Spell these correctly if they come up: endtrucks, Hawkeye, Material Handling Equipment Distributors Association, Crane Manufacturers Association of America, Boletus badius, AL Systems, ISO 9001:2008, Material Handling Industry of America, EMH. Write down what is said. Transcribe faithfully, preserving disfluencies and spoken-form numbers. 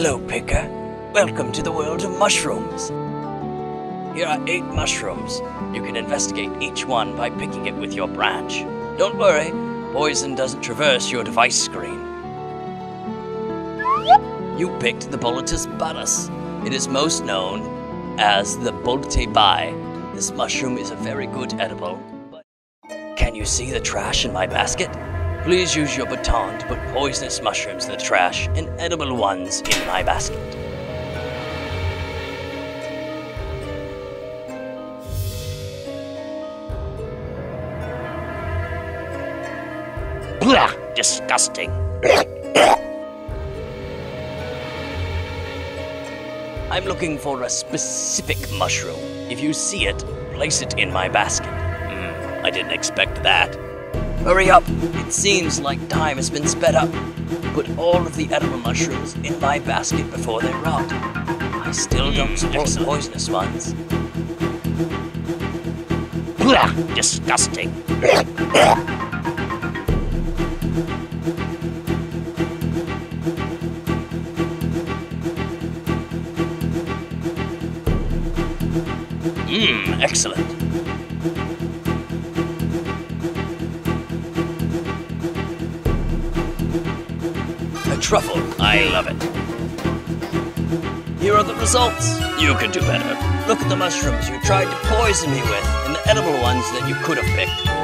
Hello, picker. Welcome to the world of mushrooms. Here are eight mushrooms. You can investigate each one by picking it with your branch. Don't worry, poison doesn't traverse your device screen. You picked the Boletus badius. It is most known as the Boletus badius. This mushroom is a very good edible. Can you see the trash in my basket? Please use your baton to put poisonous mushrooms in the trash and edible ones in my basket. Blah! Disgusting! I'm looking for a specific mushroom. If you see it, place it in my basket. Mm, I didn't expect that. Hurry up! It seems like time has been sped up. Put all of the edible mushrooms in my basket before they rot. I still don't detect the poisonous ones. Blah! Disgusting! Mmm, excellent. A truffle, I love it. Here are the results. You can do better. Look at the mushrooms you tried to poison me with and the edible ones that you could have picked.